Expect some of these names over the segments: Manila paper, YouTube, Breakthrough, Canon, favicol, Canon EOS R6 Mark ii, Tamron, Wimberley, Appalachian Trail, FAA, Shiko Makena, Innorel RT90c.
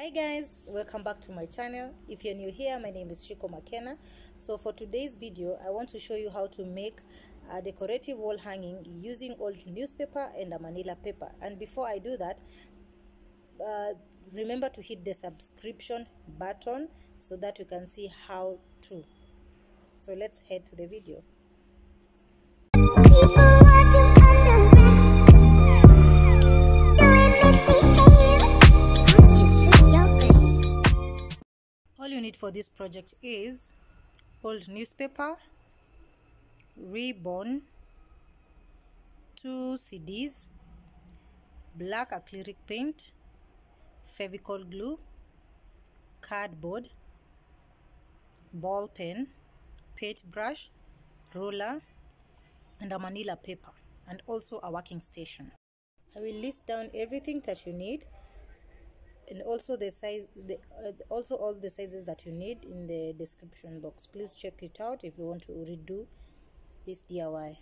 Hi guys, welcome back to my channel. If you're new here, my name is Shiko Makena. So for today's video, I want to show you how to make a decorative wall hanging using old newspaper and a manila paper. And before I do that, remember to hit the subscription button so that you can see how to. So let's head to the video. All you need for this project is old newspaper, ribbon, 2 CDs, black acrylic paint, favicol glue, cardboard, ball pen, paintbrush, ruler, and a manila paper, and also a working station. I will list down everything that you need, and also the size, also all the sizes that you need in the description box. Please check it out if you want to redo this DIY.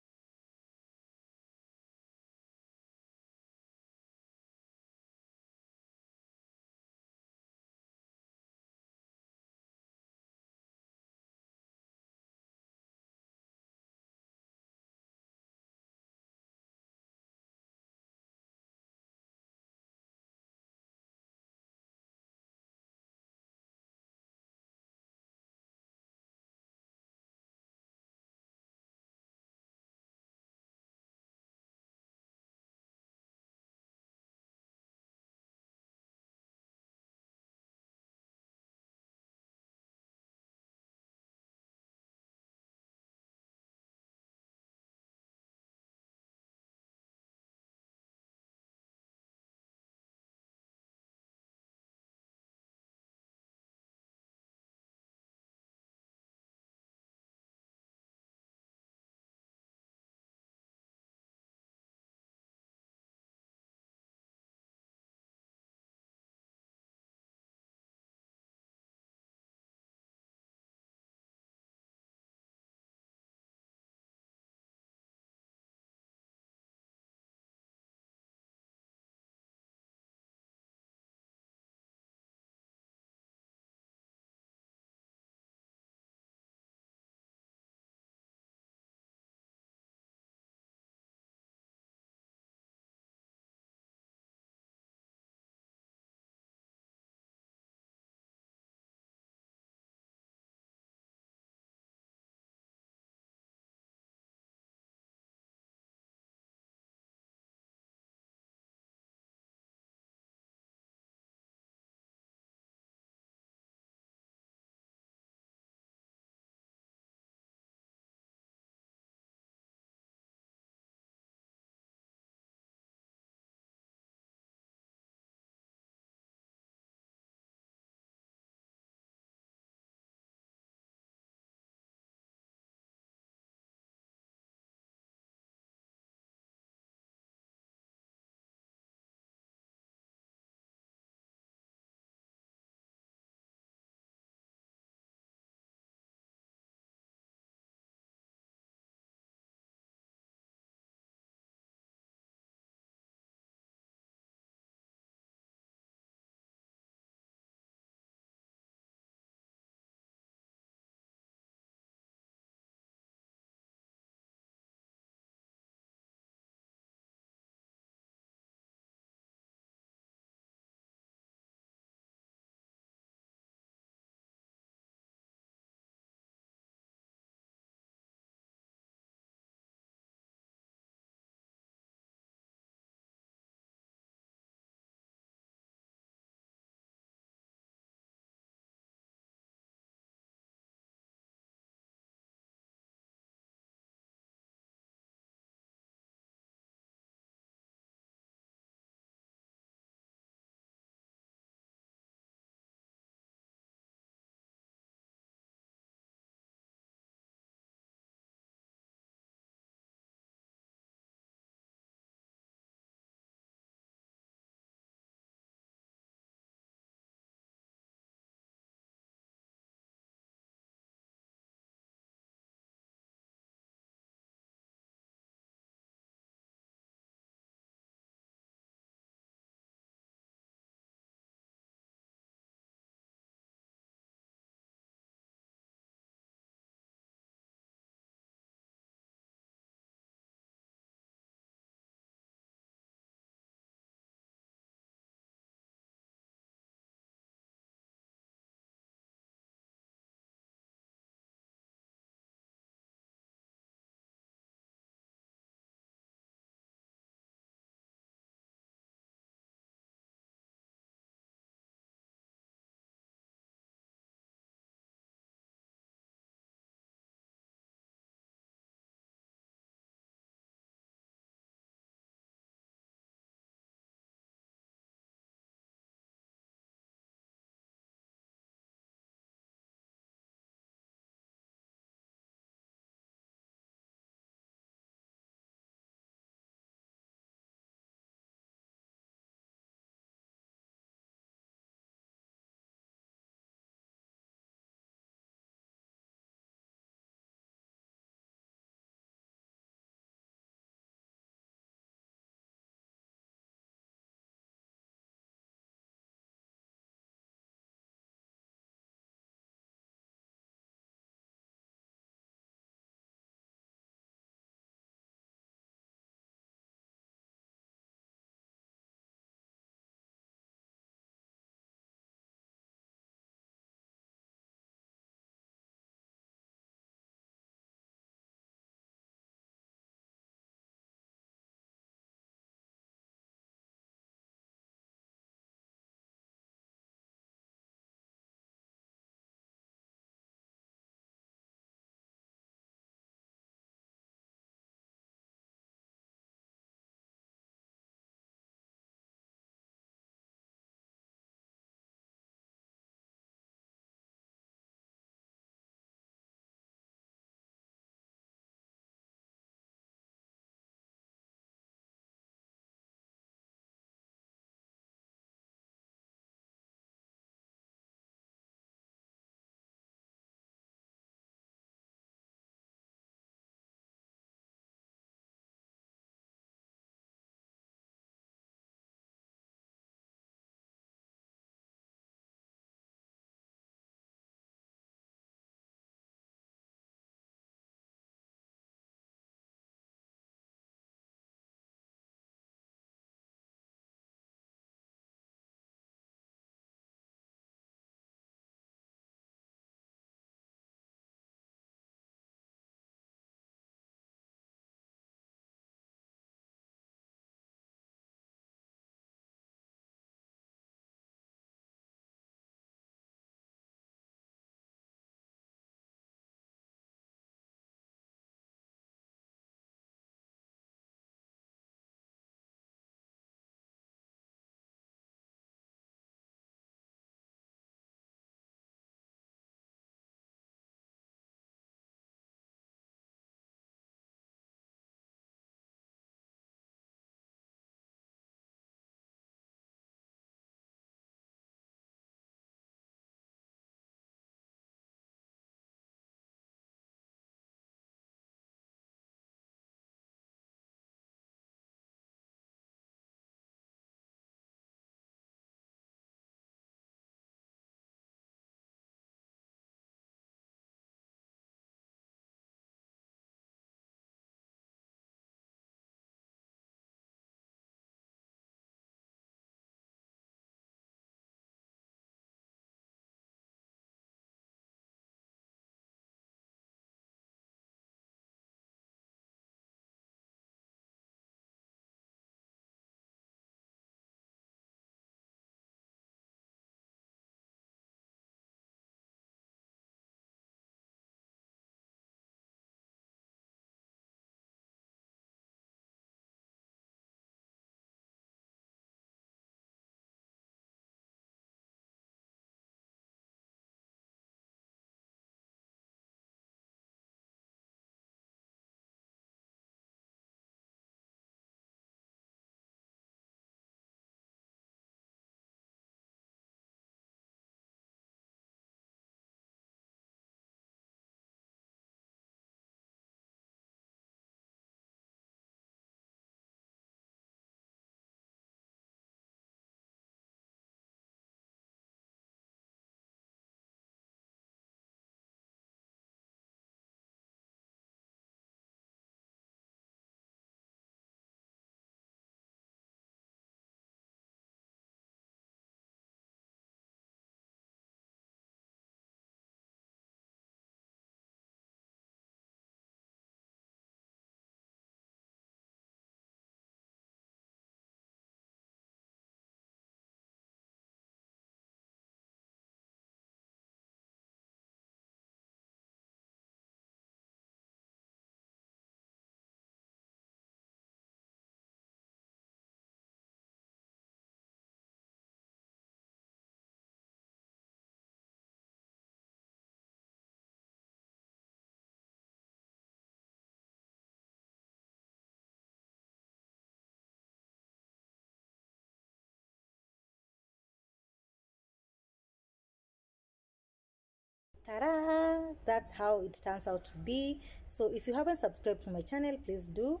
Ta-da! That's how it turns out to be. So if you haven't subscribed to my channel, please do.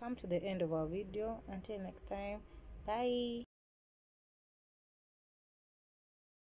Come to the end of our video. Until next time, bye.